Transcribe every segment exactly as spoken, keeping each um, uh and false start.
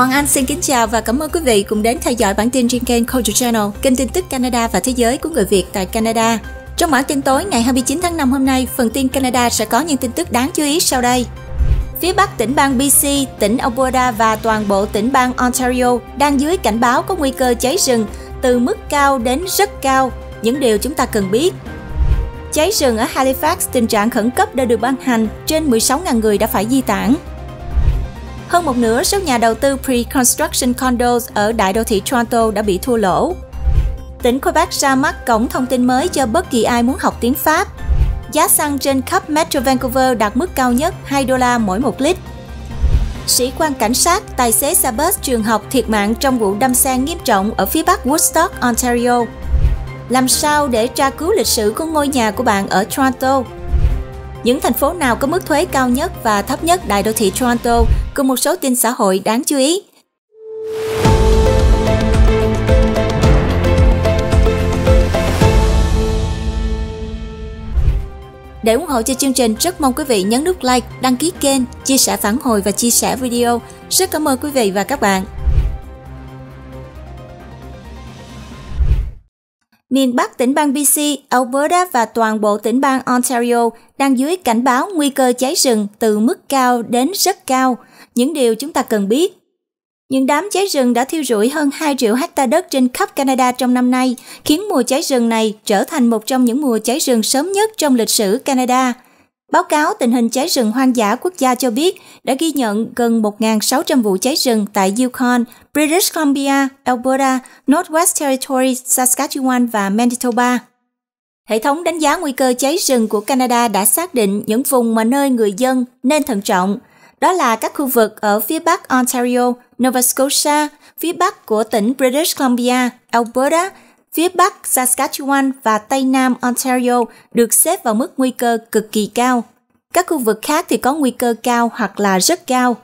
Quan Anh xin kính chào và cảm ơn quý vị cùng đến theo dõi bản tin trên kênh Culture Channel, kênh tin tức Canada và thế giới của người Việt tại Canada. Trong bản tin tối ngày hai mươi chín tháng năm hôm nay, phần tin Canada sẽ có những tin tức đáng chú ý sau đây. Phía Bắc tỉnh bang B C, tỉnh Alberta và toàn bộ tỉnh bang Ontario đang dưới cảnh báo có nguy cơ cháy rừng từ mức cao đến rất cao, những điều chúng ta cần biết. Cháy rừng ở Halifax, tình trạng khẩn cấp đã được ban hành, trên mười sáu nghìn người đã phải di tản. Hơn một nửa số nhà đầu tư pre-construction condos ở đại đô thị Toronto đã bị thua lỗ. Tỉnh Quebec ra mắt cổng thông tin mới cho bất kỳ ai muốn học tiếng Pháp. Giá xăng trên khắp Metro Vancouver đạt mức cao nhất hai đô la mỗi một lít. Sĩ quan cảnh sát, tài xế xe bus trường học thiệt mạng trong vụ đâm xe nghiêm trọng ở phía bắc Woodstock, Ontario. Làm sao để tra cứu lịch sử của ngôi nhà của bạn ở Toronto? Những thành phố nào có mức thuế cao nhất và thấp nhất đại đô thị Toronto, cùng một số tin xã hội đáng chú ý. Để ủng hộ cho chương trình, rất mong quý vị nhấn nút like, đăng ký kênh, chia sẻ phản hồi và chia sẻ video. Rất cảm ơn quý vị và các bạn. Miền Bắc tỉnh bang B C, Alberta và toàn bộ tỉnh bang Ontario đang dưới cảnh báo nguy cơ cháy rừng từ mức cao đến rất cao, những điều chúng ta cần biết. Những đám cháy rừng đã thiêu rụi hơn hai triệu hecta đất trên khắp Canada trong năm nay, khiến mùa cháy rừng này trở thành một trong những mùa cháy rừng sớm nhất trong lịch sử Canada. Báo cáo tình hình cháy rừng hoang dã quốc gia cho biết đã ghi nhận gần một nghìn sáu trăm vụ cháy rừng tại Yukon, British Columbia, Alberta, Northwest Territories, Saskatchewan và Manitoba. Hệ thống đánh giá nguy cơ cháy rừng của Canada đã xác định những vùng mà nơi người dân nên thận trọng. Đó là các khu vực ở phía bắc Ontario, Nova Scotia, phía bắc của tỉnh British Columbia, Alberta, phía bắc Saskatchewan và tây nam Ontario được xếp vào mức nguy cơ cực kỳ cao. Các khu vực khác thì có nguy cơ cao hoặc là rất cao.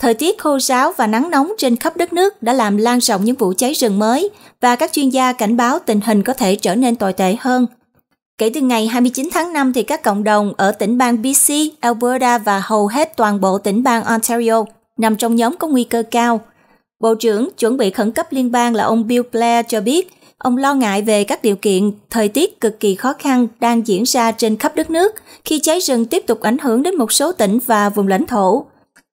Thời tiết khô ráo và nắng nóng trên khắp đất nước đã làm lan rộng những vụ cháy rừng mới và các chuyên gia cảnh báo tình hình có thể trở nên tồi tệ hơn. Kể từ ngày hai mươi chín tháng năm thì các cộng đồng ở tỉnh bang B C, Alberta và hầu hết toàn bộ tỉnh bang Ontario nằm trong nhóm có nguy cơ cao. Bộ trưởng Chuẩn bị Khẩn cấp Liên bang là ông Bill Blair cho biết ông lo ngại về các điều kiện thời tiết cực kỳ khó khăn đang diễn ra trên khắp đất nước khi cháy rừng tiếp tục ảnh hưởng đến một số tỉnh và vùng lãnh thổ.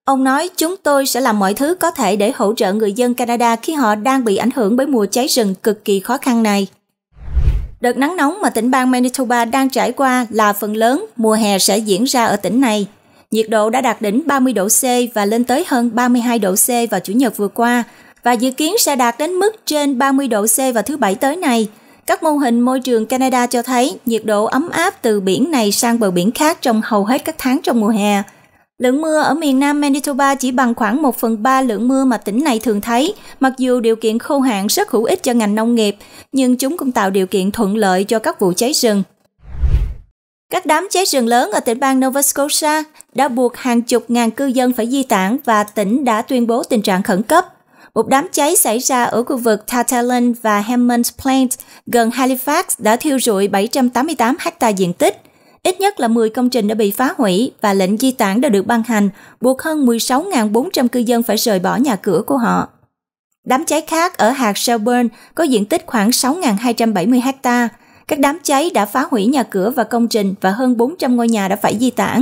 Ông nói, chúng tôi sẽ làm mọi thứ có thể để hỗ trợ người dân Canada khi họ đang bị ảnh hưởng bởi mùa cháy rừng cực kỳ khó khăn này. Đợt nắng nóng mà tỉnh bang Manitoba đang trải qua là phần lớn mùa hè sẽ diễn ra ở tỉnh này. Nhiệt độ đã đạt đỉnh ba mươi độ C và lên tới hơn ba mươi hai độ C vào Chủ nhật vừa qua, và dự kiến sẽ đạt đến mức trên ba mươi độ C vào thứ Bảy tới này. Các mô hình môi trường Canada cho thấy nhiệt độ ấm áp từ biển này sang bờ biển khác trong hầu hết các tháng trong mùa hè. Lượng mưa ở miền nam Manitoba chỉ bằng khoảng một phần ba lượng mưa mà tỉnh này thường thấy, mặc dù điều kiện khô hạn rất hữu ích cho ngành nông nghiệp, nhưng chúng cũng tạo điều kiện thuận lợi cho các vụ cháy rừng. Các đám cháy rừng lớn ở tỉnh bang Nova Scotia đã buộc hàng chục ngàn cư dân phải di tản và tỉnh đã tuyên bố tình trạng khẩn cấp. Một đám cháy xảy ra ở khu vực Tartalan và Hammond Plains gần Halifax đã thiêu rụi bảy trăm tám mươi tám hecta diện tích. Ít nhất là mười công trình đã bị phá hủy và lệnh di tản đã được ban hành, buộc hơn mười sáu nghìn bốn trăm cư dân phải rời bỏ nhà cửa của họ. Đám cháy khác ở hạt Shelburne có diện tích khoảng sáu nghìn hai trăm bảy mươi hecta. Các đám cháy đã phá hủy nhà cửa và công trình và hơn bốn trăm ngôi nhà đã phải di tản.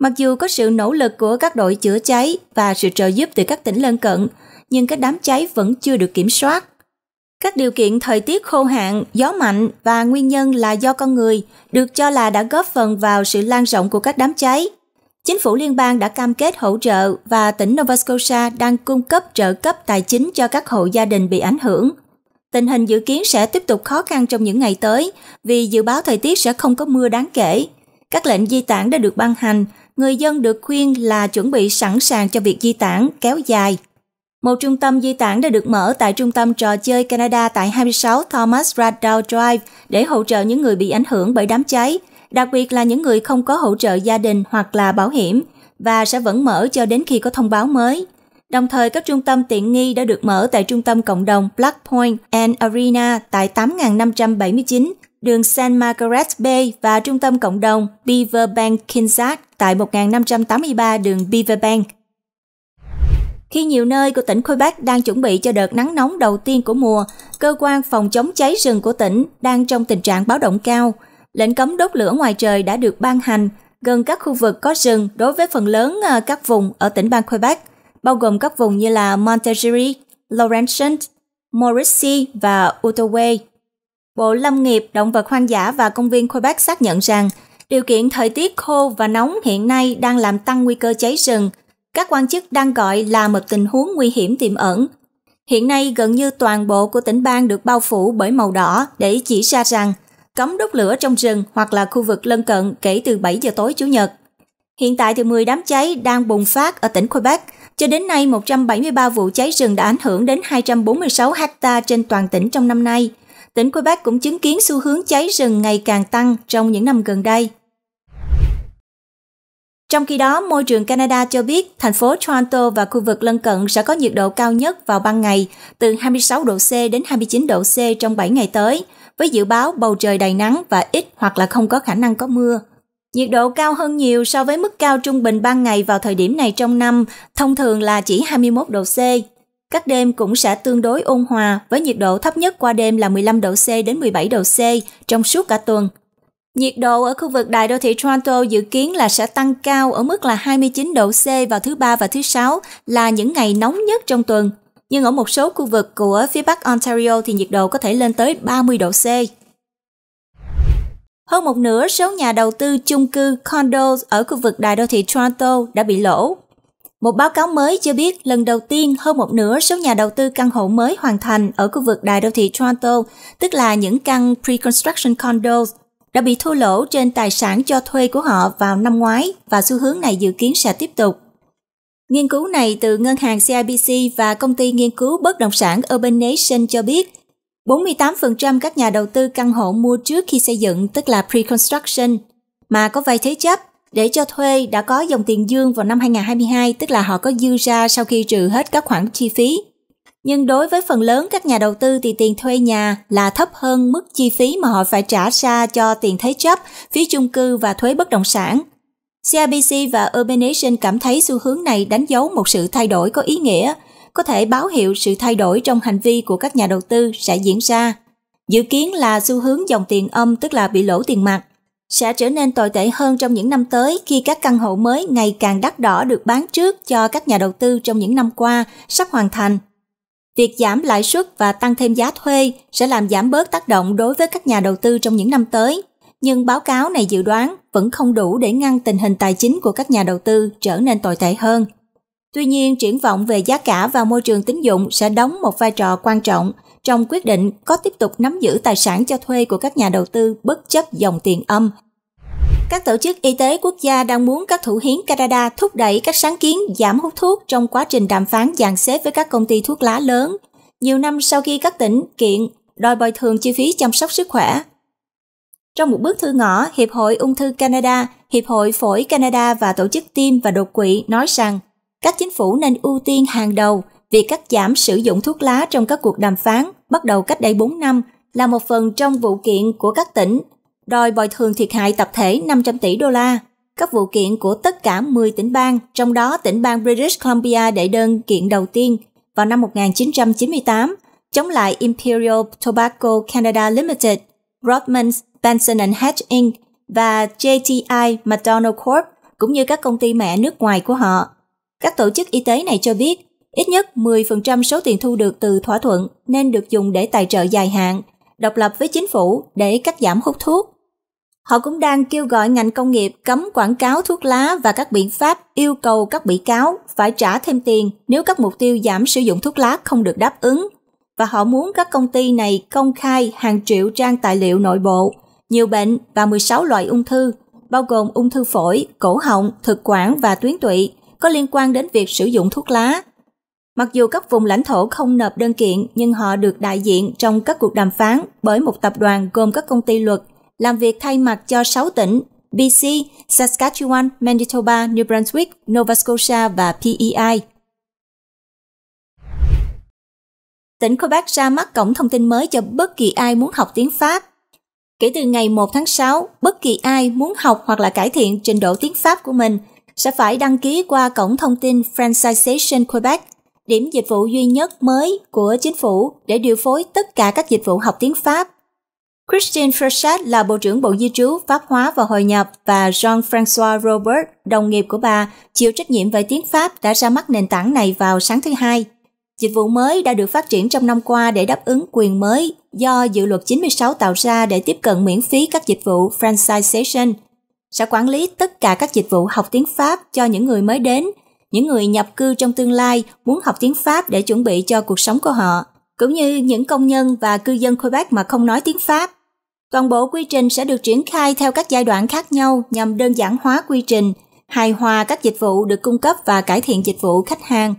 Mặc dù có sự nỗ lực của các đội chữa cháy và sự trợ giúp từ các tỉnh lân cận, nhưng các đám cháy vẫn chưa được kiểm soát. Các điều kiện thời tiết khô hạn, gió mạnh và nguyên nhân là do con người được cho là đã góp phần vào sự lan rộng của các đám cháy. Chính phủ liên bang đã cam kết hỗ trợ và tỉnh Nova Scotia đang cung cấp trợ cấp tài chính cho các hộ gia đình bị ảnh hưởng. Tình hình dự kiến sẽ tiếp tục khó khăn trong những ngày tới vì dự báo thời tiết sẽ không có mưa đáng kể. Các lệnh di tản đã được ban hành, người dân được khuyên là chuẩn bị sẵn sàng cho việc di tản kéo dài. Một trung tâm di tản đã được mở tại Trung tâm Trò chơi Canada tại hai mươi sáu Thomas Radau Drive để hỗ trợ những người bị ảnh hưởng bởi đám cháy, đặc biệt là những người không có hỗ trợ gia đình hoặc là bảo hiểm, và sẽ vẫn mở cho đến khi có thông báo mới. Đồng thời, các trung tâm tiện nghi đã được mở tại Trung tâm Cộng đồng Black Point and Arena tại tám nghìn năm trăm bảy mươi chín, đường Saint Margaret Bay và Trung tâm Cộng đồng Beaverbank Kinsack tại một nghìn năm trăm tám mươi ba, đường Beaverbank. Khi nhiều nơi của tỉnh Quebec đang chuẩn bị cho đợt nắng nóng đầu tiên của mùa, cơ quan phòng chống cháy rừng của tỉnh đang trong tình trạng báo động cao. Lệnh cấm đốt lửa ngoài trời đã được ban hành gần các khu vực có rừng đối với phần lớn các vùng ở tỉnh bang Quebec, bao gồm các vùng như là Montérégie, Laurentian, Mauricie và Outaouais. Bộ Lâm nghiệp, Động vật hoang dã và Công viên Quebec xác nhận rằng điều kiện thời tiết khô và nóng hiện nay đang làm tăng nguy cơ cháy rừng. Các quan chức đang gọi là một tình huống nguy hiểm tiềm ẩn. Hiện nay gần như toàn bộ của tỉnh bang được bao phủ bởi màu đỏ để chỉ ra rằng cấm đốt lửa trong rừng hoặc là khu vực lân cận kể từ bảy giờ tối Chủ nhật. Hiện tại thì mười đám cháy đang bùng phát ở tỉnh Quebec. Cho đến nay, một trăm bảy mươi ba vụ cháy rừng đã ảnh hưởng đến hai trăm bốn mươi sáu ha trên toàn tỉnh trong năm nay. Tỉnh Quebec cũng chứng kiến xu hướng cháy rừng ngày càng tăng trong những năm gần đây. Trong khi đó, môi trường Canada cho biết thành phố Toronto và khu vực lân cận sẽ có nhiệt độ cao nhất vào ban ngày từ hai mươi sáu độ C đến hai mươi chín độ C trong bảy ngày tới, với dự báo bầu trời đầy nắng và ít hoặc là không có khả năng có mưa. Nhiệt độ cao hơn nhiều so với mức cao trung bình ban ngày vào thời điểm này trong năm, thông thường là chỉ hai mươi mốt độ C. Các đêm cũng sẽ tương đối ôn hòa, với nhiệt độ thấp nhất qua đêm là mười lăm độ C đến mười bảy độ C trong suốt cả tuần. Nhiệt độ ở khu vực đại đô thị Toronto dự kiến là sẽ tăng cao ở mức là hai mươi chín độ C vào thứ Ba và thứ Sáu là những ngày nóng nhất trong tuần. Nhưng ở một số khu vực của phía Bắc Ontario thì nhiệt độ có thể lên tới ba mươi độ C. Hơn một nửa số nhà đầu tư chung cư condo ở khu vực đại đô thị Toronto đã bị lỗ. Một báo cáo mới cho biết lần đầu tiên hơn một nửa số nhà đầu tư căn hộ mới hoàn thành ở khu vực đại đô thị Toronto, tức là những căn pre-construction condos, đã bị thua lỗ trên tài sản cho thuê của họ vào năm ngoái và xu hướng này dự kiến sẽ tiếp tục. Nghiên cứu này từ ngân hàng C I B C và công ty nghiên cứu bất động sản Urban Nation cho biết bốn mươi tám phần trăm các nhà đầu tư căn hộ mua trước khi xây dựng, tức là pre-construction, mà có vay thế chấp để cho thuê đã có dòng tiền dương vào năm hai nghìn không trăm hai mươi hai, tức là họ có dư ra sau khi trừ hết các khoản chi phí. Nhưng đối với phần lớn các nhà đầu tư thì tiền thuê nhà là thấp hơn mức chi phí mà họ phải trả ra cho tiền thế chấp, phí chung cư và thuế bất động sản. C I B C và Urban Nation cảm thấy xu hướng này đánh dấu một sự thay đổi có ý nghĩa, có thể báo hiệu sự thay đổi trong hành vi của các nhà đầu tư sẽ diễn ra. Dự kiến là xu hướng dòng tiền âm, tức là bị lỗ tiền mặt, sẽ trở nên tồi tệ hơn trong những năm tới khi các căn hộ mới ngày càng đắt đỏ được bán trước cho các nhà đầu tư trong những năm qua sắp hoàn thành. Việc giảm lãi suất và tăng thêm giá thuê sẽ làm giảm bớt tác động đối với các nhà đầu tư trong những năm tới, nhưng báo cáo này dự đoán vẫn không đủ để ngăn tình hình tài chính của các nhà đầu tư trở nên tồi tệ hơn. Tuy nhiên, triển vọng về giá cả và môi trường tín dụng sẽ đóng một vai trò quan trọng trong quyết định có tiếp tục nắm giữ tài sản cho thuê của các nhà đầu tư bất chấp dòng tiền âm. Các tổ chức y tế quốc gia đang muốn các thủ hiến Canada thúc đẩy các sáng kiến giảm hút thuốc trong quá trình đàm phán dàn xếp với các công ty thuốc lá lớn, nhiều năm sau khi các tỉnh kiện đòi bồi thường chi phí chăm sóc sức khỏe. Trong một bước thư ngỏ, Hiệp hội Ung thư Canada, Hiệp hội Phổi Canada và Tổ chức Tim và Đột quỵ nói rằng các chính phủ nên ưu tiên hàng đầu việc cắt giảm sử dụng thuốc lá trong các cuộc đàm phán bắt đầu cách đây bốn năm là một phần trong vụ kiện của các tỉnh đòi bồi thường thiệt hại tập thể năm trăm tỷ đô la. Các vụ kiện của tất cả mười tỉnh bang, trong đó tỉnh bang British Columbia đệ đơn kiện đầu tiên vào năm một nghìn chín trăm chín mươi tám chống lại Imperial Tobacco Canada Limited, Rodman's, Benson and Hedge Incorporated và J T I McDonald Corp, cũng như các công ty mẹ nước ngoài của họ. Các tổ chức y tế này cho biết ít nhất mười phần trăm số tiền thu được từ thỏa thuận nên được dùng để tài trợ dài hạn, độc lập với chính phủ để cắt giảm hút thuốc. Họ cũng đang kêu gọi ngành công nghiệp cấm quảng cáo thuốc lá và các biện pháp yêu cầu các bị cáo phải trả thêm tiền nếu các mục tiêu giảm sử dụng thuốc lá không được đáp ứng. Và họ muốn các công ty này công khai hàng triệu trang tài liệu nội bộ, nhiều bệnh và mười sáu loại ung thư, bao gồm ung thư phổi, cổ họng, thực quản và tuyến tụy, có liên quan đến việc sử dụng thuốc lá. Mặc dù các vùng lãnh thổ không nộp đơn kiện, nhưng họ được đại diện trong các cuộc đàm phán bởi một tập đoàn gồm các công ty luật, làm việc thay mặt cho sáu tỉnh B C, Saskatchewan, Manitoba, New Brunswick, Nova Scotia và P E I. Tỉnh Quebec ra mắt cổng thông tin mới cho bất kỳ ai muốn học tiếng Pháp. Kể từ ngày một tháng sáu, bất kỳ ai muốn học hoặc là cải thiện trình độ tiếng Pháp của mình sẽ phải đăng ký qua cổng thông tin Francisation Quebec. điểm dịch vụ duy nhất mới của chính phủ để điều phối tất cả các dịch vụ học tiếng Pháp. Christine Fréchette là Bộ trưởng Bộ Di trú, Pháp hóa và Hội nhập và Jean-François Robert, đồng nghiệp của bà, chịu trách nhiệm về tiếng Pháp đã ra mắt nền tảng này vào sáng thứ Hai. Dịch vụ mới đã được phát triển trong năm qua để đáp ứng quyền mới do dự luật chín mươi sáu tạo ra để tiếp cận miễn phí các dịch vụ franchisation, sẽ quản lý tất cả các dịch vụ học tiếng Pháp cho những người mới đến, những người nhập cư trong tương lai muốn học tiếng Pháp để chuẩn bị cho cuộc sống của họ, cũng như những công nhân và cư dân Quebec mà không nói tiếng Pháp. Toàn bộ quy trình sẽ được triển khai theo các giai đoạn khác nhau nhằm đơn giản hóa quy trình, hài hòa các dịch vụ được cung cấp và cải thiện dịch vụ khách hàng.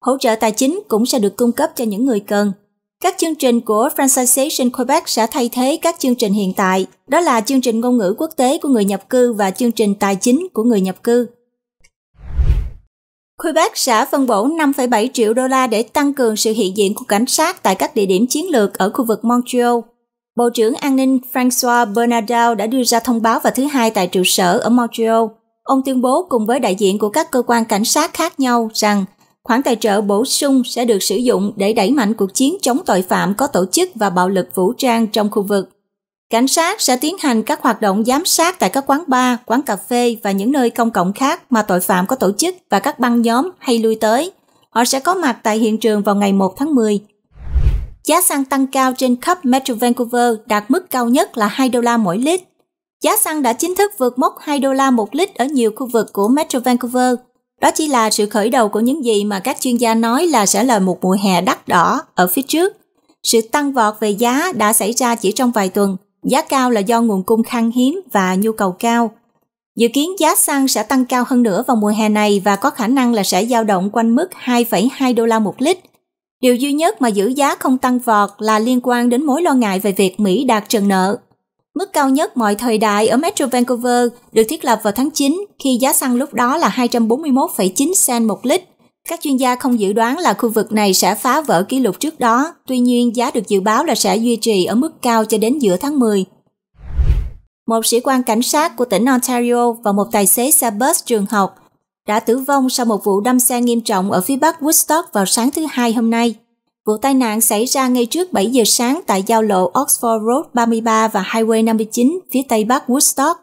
Hỗ trợ tài chính cũng sẽ được cung cấp cho những người cần. Các chương trình của Franchisation Quebec sẽ thay thế các chương trình hiện tại, đó là chương trình ngôn ngữ quốc tế của người nhập cư và chương trình tài chính của người nhập cư. Quebec sẽ phân bổ năm phẩy bảy triệu đô la để tăng cường sự hiện diện của cảnh sát tại các địa điểm chiến lược ở khu vực Montreal. Bộ trưởng An ninh François Bernard đã đưa ra thông báo vào thứ Hai tại trụ sở ở Montreal. Ông tuyên bố cùng với đại diện của các cơ quan cảnh sát khác nhau rằng khoản tài trợ bổ sung sẽ được sử dụng để đẩy mạnh cuộc chiến chống tội phạm có tổ chức và bạo lực vũ trang trong khu vực. Cảnh sát sẽ tiến hành các hoạt động giám sát tại các quán bar, quán cà phê và những nơi công cộng khác mà tội phạm có tổ chức và các băng nhóm hay lui tới. Họ sẽ có mặt tại hiện trường vào ngày một tháng mười. Giá xăng tăng cao trên khắp Metro Vancouver đạt mức cao nhất là hai đô la mỗi lít. Giá xăng đã chính thức vượt mốc hai đô la một lít ở nhiều khu vực của Metro Vancouver. Đó chỉ là sự khởi đầu của những gì mà các chuyên gia nói là sẽ là một mùa hè đắt đỏ ở phía trước. Sự tăng vọt về giá đã xảy ra chỉ trong vài tuần. Giá cao là do nguồn cung khan hiếm và nhu cầu cao. Dự kiến giá xăng sẽ tăng cao hơn nữa vào mùa hè này và có khả năng là sẽ dao động quanh mức hai phẩy hai đô la một lít. Điều duy nhất mà giữ giá không tăng vọt là liên quan đến mối lo ngại về việc Mỹ đạt trần nợ. Mức cao nhất mọi thời đại ở Metro Vancouver được thiết lập vào tháng chín khi giá xăng lúc đó là hai trăm bốn mươi mốt phẩy chín cent một lít. Các chuyên gia không dự đoán là khu vực này sẽ phá vỡ kỷ lục trước đó, tuy nhiên giá được dự báo là sẽ duy trì ở mức cao cho đến giữa tháng mười. Một sĩ quan cảnh sát của tỉnh Ontario và một tài xế xe bus trường học đã tử vong sau một vụ đâm xe nghiêm trọng ở phía bắc Woodstock vào sáng thứ Hai hôm nay. Vụ tai nạn xảy ra ngay trước bảy giờ sáng tại giao lộ Oxford Road ba mươi ba và Highway năm mươi chín phía tây bắc Woodstock.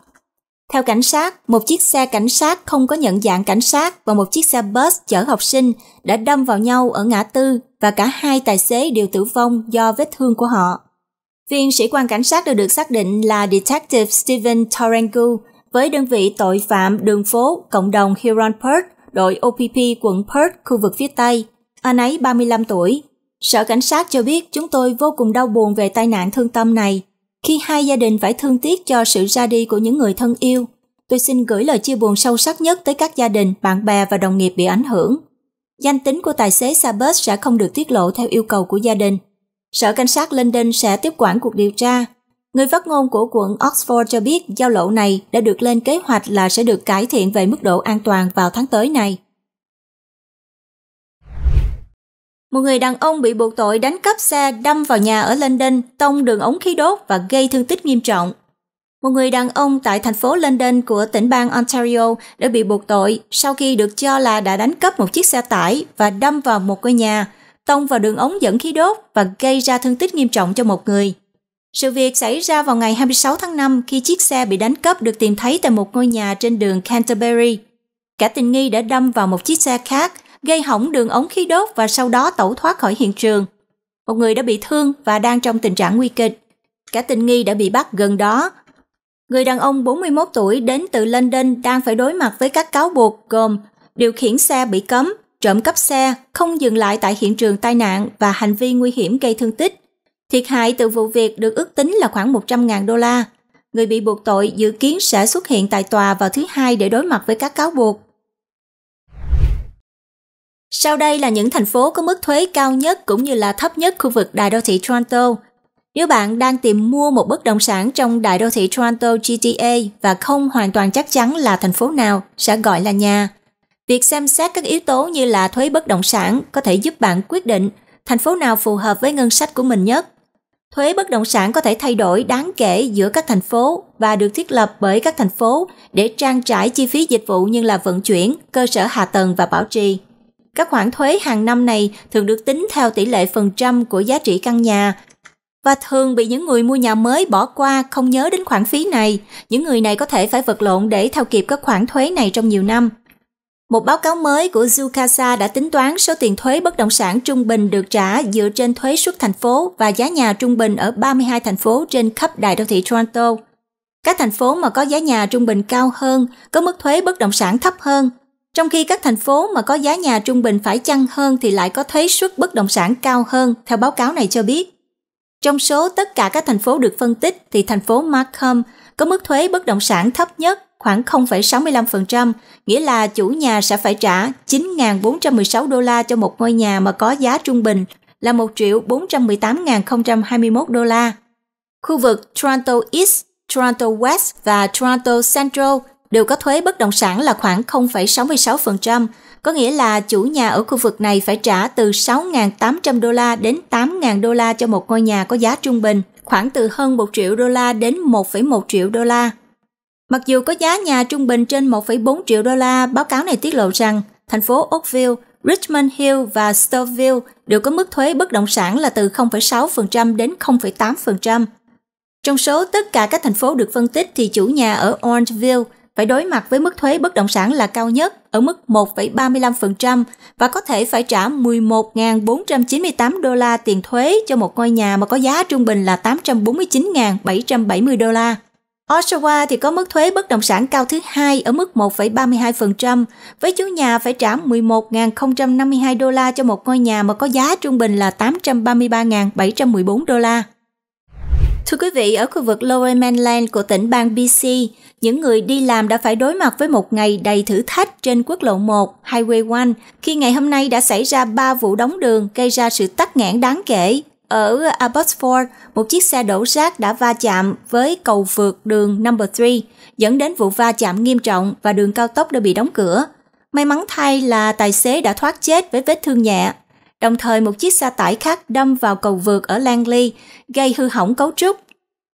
Theo cảnh sát, một chiếc xe cảnh sát không có nhận dạng cảnh sát và một chiếc xe bus chở học sinh đã đâm vào nhau ở ngã tư và cả hai tài xế đều tử vong do vết thương của họ. Viên sĩ quan cảnh sát đã được xác định là Detective Steven Torenco với đơn vị tội phạm đường phố cộng đồng Huron Perth, đội O P P quận Perth, khu vực phía Tây. Anh ấy ba mươi lăm tuổi. Sở cảnh sát cho biết chúng tôi vô cùng đau buồn về tai nạn thương tâm này. Khi hai gia đình phải thương tiếc cho sự ra đi của những người thân yêu, tôi xin gửi lời chia buồn sâu sắc nhất tới các gia đình, bạn bè và đồng nghiệp bị ảnh hưởng. Danh tính của tài xế xe bus sẽ không được tiết lộ theo yêu cầu của gia đình. Sở cảnh sát London sẽ tiếp quản cuộc điều tra. Người phát ngôn của quận Oxford cho biết giao lộ này đã được lên kế hoạch là sẽ được cải thiện về mức độ an toàn vào tháng tới này. Một người đàn ông bị buộc tội đánh cắp xe đâm vào nhà ở London, tông đường ống khí đốt và gây thương tích nghiêm trọng. Một người đàn ông tại thành phố London của tỉnh bang Ontario đã bị buộc tội sau khi được cho là đã đánh cắp một chiếc xe tải và đâm vào một ngôi nhà, tông vào đường ống dẫn khí đốt và gây ra thương tích nghiêm trọng cho một người. Sự việc xảy ra vào ngày hai mươi sáu tháng năm khi chiếc xe bị đánh cắp được tìm thấy tại một ngôi nhà trên đường Canterbury. Kẻ tình nghi đã đâm vào một chiếc xe khác, gây hỏng đường ống khí đốt và sau đó tẩu thoát khỏi hiện trường. Một người đã bị thương và đang trong tình trạng nguy kịch. Cả tình nghi đã bị bắt gần đó. Người đàn ông bốn mươi mốt tuổi đến từ London đang phải đối mặt với các cáo buộc gồm điều khiển xe bị cấm, trộm cắp xe, không dừng lại tại hiện trường tai nạn và hành vi nguy hiểm gây thương tích. Thiệt hại từ vụ việc được ước tính là khoảng một trăm nghìn đô la. Người bị buộc tội dự kiến sẽ xuất hiện tại tòa vào thứ Hai để đối mặt với các cáo buộc. Sau đây là những thành phố có mức thuế cao nhất cũng như là thấp nhất khu vực đại đô thị Toronto. Nếu bạn đang tìm mua một bất động sản trong đại đô thị Toronto G T A và không hoàn toàn chắc chắn là thành phố nào sẽ gọi là nhà, việc xem xét các yếu tố như là thuế bất động sản có thể giúp bạn quyết định thành phố nào phù hợp với ngân sách của mình nhất. Thuế bất động sản có thể thay đổi đáng kể giữa các thành phố và được thiết lập bởi các thành phố để trang trải chi phí dịch vụ như là vận chuyển, cơ sở hạ tầng và bảo trì. các khoản thuế hàng năm này thường được tính theo tỷ lệ phần trăm của giá trị căn nhà, và thường bị những người mua nhà mới bỏ qua không nhớ đến khoản phí này. Những người này có thể phải vật lộn để theo kịp các khoản thuế này trong nhiều năm. Một báo cáo mới của Zoocasa đã tính toán số tiền thuế bất động sản trung bình được trả dựa trên thuế suất thành phố và giá nhà trung bình ở ba mươi hai thành phố trên khắp đại đô thị Toronto. Các thành phố mà có giá nhà trung bình cao hơn có mức thuế bất động sản thấp hơn, trong khi các thành phố mà có giá nhà trung bình phải chăng hơn thì lại có thuế suất bất động sản cao hơn, theo báo cáo này cho biết. Trong số tất cả các thành phố được phân tích thì thành phố Markham có mức thuế bất động sản thấp nhất, khoảng không phẩy sáu mươi lăm phần trăm, nghĩa là chủ nhà sẽ phải trả chín nghìn bốn trăm mười sáu đô la cho một ngôi nhà mà có giá trung bình là một triệu bốn trăm mười tám nghìn không trăm hai mươi mốt đô la. Khu vực Toronto East, Toronto West và Toronto Central đều có thuế bất động sản là khoảng không phẩy sáu mươi sáu phần trăm, có nghĩa là chủ nhà ở khu vực này phải trả từ sáu nghìn tám trăm đô la đến tám nghìn đô la cho một ngôi nhà có giá trung bình, khoảng từ hơn một triệu đô la đến một phẩy một triệu đô la. Mặc dù có giá nhà trung bình trên một phẩy bốn triệu đô la, báo cáo này tiết lộ rằng thành phố Oakville, Richmond Hill và Stouffville đều có mức thuế bất động sản là từ không phẩy sáu phần trăm đến không phẩy tám phần trăm. Trong số tất cả các thành phố được phân tích thì chủ nhà ở Orangeville phải đối mặt với mức thuế bất động sản là cao nhất ở mức một phẩy ba mươi lăm phần trăm và có thể phải trả mười một nghìn bốn trăm chín mươi tám đô la tiền thuế cho một ngôi nhà mà có giá trung bình là tám trăm bốn mươi chín nghìn bảy trăm bảy mươi đô la. Oshawa thì có mức thuế bất động sản cao thứ hai ở mức một phẩy ba mươi hai phần trăm, với chủ nhà phải trả mười một nghìn không trăm năm mươi hai đô la cho một ngôi nhà mà có giá trung bình là tám trăm ba mươi ba nghìn bảy trăm mười bốn đô la. Thưa quý vị, ở khu vực Lower Mainland của tỉnh bang B C, những người đi làm đã phải đối mặt với một ngày đầy thử thách trên quốc lộ một, Highway một, khi ngày hôm nay đã xảy ra ba vụ đóng đường gây ra sự tắc nghẽn đáng kể. Ở Abbotsford, một chiếc xe đổ rác đã va chạm với cầu vượt đường Number ba, dẫn đến vụ va chạm nghiêm trọng và đường cao tốc đã bị đóng cửa. May mắn thay là tài xế đã thoát chết với vết thương nhẹ. Đồng thời, một chiếc xe tải khác đâm vào cầu vượt ở Langley, gây hư hỏng cấu trúc.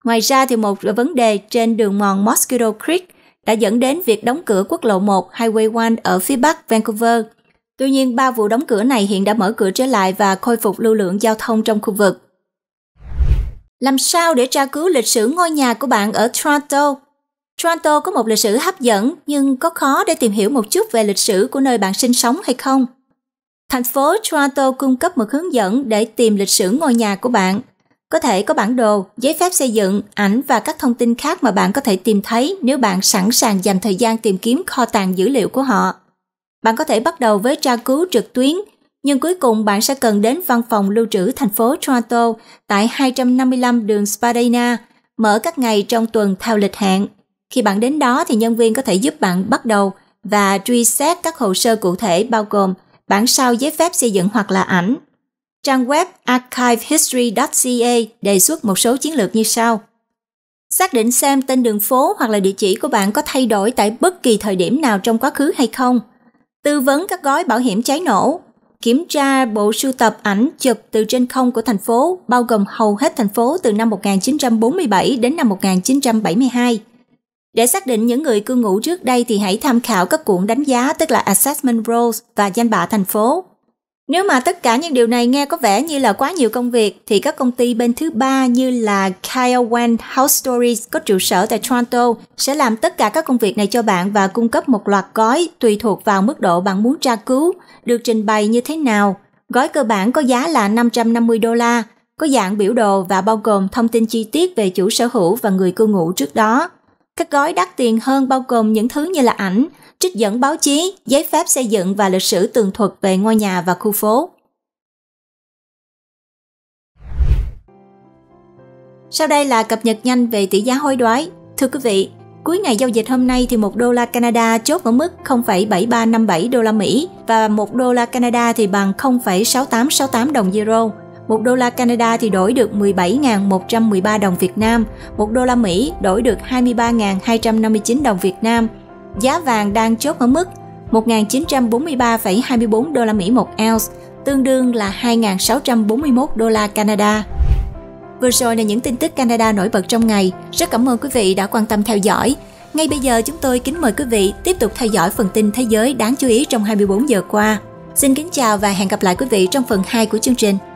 Ngoài ra, thì một vấn đề trên đường mòn Mosquito Creek đã dẫn đến việc đóng cửa quốc lộ một Highway một ở phía bắc Vancouver. Tuy nhiên, ba vụ đóng cửa này hiện đã mở cửa trở lại và khôi phục lưu lượng giao thông trong khu vực. Làm sao để tra cứu lịch sử ngôi nhà của bạn ở Toronto? Toronto có một lịch sử hấp dẫn, nhưng có khó để tìm hiểu một chút về lịch sử của nơi bạn sinh sống hay không? Thành phố Toronto cung cấp một hướng dẫn để tìm lịch sử ngôi nhà của bạn. Có thể có bản đồ, giấy phép xây dựng, ảnh và các thông tin khác mà bạn có thể tìm thấy nếu bạn sẵn sàng dành thời gian tìm kiếm kho tàng dữ liệu của họ. Bạn có thể bắt đầu với tra cứu trực tuyến, nhưng cuối cùng bạn sẽ cần đến văn phòng lưu trữ thành phố Toronto tại hai trăm năm mươi lăm đường Spadina, mở các ngày trong tuần theo lịch hẹn. Khi bạn đến đó thì nhân viên có thể giúp bạn bắt đầu và truy xét các hồ sơ cụ thể bao gồm bản sao giấy phép xây dựng hoặc là ảnh. Trang web archive history chấm c a đề xuất một số chiến lược như sau. Xác định xem tên đường phố hoặc là địa chỉ của bạn có thay đổi tại bất kỳ thời điểm nào trong quá khứ hay không. Tư vấn các gói bảo hiểm cháy nổ. Kiểm tra bộ sưu tập ảnh chụp từ trên không của thành phố, bao gồm hầu hết thành phố từ năm một nghìn chín trăm bốn mươi bảy đến năm một nghìn chín trăm bảy mươi hai. Để xác định những người cư ngụ trước đây thì hãy tham khảo các cuộn đánh giá, tức là Assessment Rolls và danh bạ thành phố. Nếu mà tất cả những điều này nghe có vẻ như là quá nhiều công việc, thì các công ty bên thứ ba như là Kiewan House Stories có trụ sở tại Toronto sẽ làm tất cả các công việc này cho bạn và cung cấp một loạt gói tùy thuộc vào mức độ bạn muốn tra cứu, được trình bày như thế nào. Gói cơ bản có giá là năm trăm năm mươi đô la, có dạng biểu đồ và bao gồm thông tin chi tiết về chủ sở hữu và người cư ngụ trước đó. Các gói đắt tiền hơn bao gồm những thứ như là ảnh, trích dẫn báo chí, giấy phép xây dựng và lịch sử tường thuật về ngôi nhà và khu phố. Sau đây là cập nhật nhanh về tỷ giá hối đoái. Thưa quý vị, cuối ngày giao dịch hôm nay thì một đô la Canada chốt ở mức không phẩy bảy ba năm bảy đô la Mỹ và một đô la Canada thì bằng không phẩy sáu tám sáu tám đồng euro. một đô la Canada thì đổi được mười bảy nghìn một trăm mười ba đồng Việt Nam, một đô la Mỹ đổi được hai mươi ba nghìn hai trăm năm mươi chín đồng Việt Nam. Giá vàng đang chốt ở mức một nghìn chín trăm bốn mươi ba phẩy hai mươi bốn đô la Mỹ một ounce, tương đương là hai nghìn sáu trăm bốn mươi mốt đô la Canada. Vừa rồi là những tin tức Canada nổi bật trong ngày. Rất cảm ơn quý vị đã quan tâm theo dõi. Ngay bây giờ chúng tôi kính mời quý vị tiếp tục theo dõi phần tin thế giới đáng chú ý trong hai mươi bốn giờ qua. Xin kính chào và hẹn gặp lại quý vị trong phần hai của chương trình.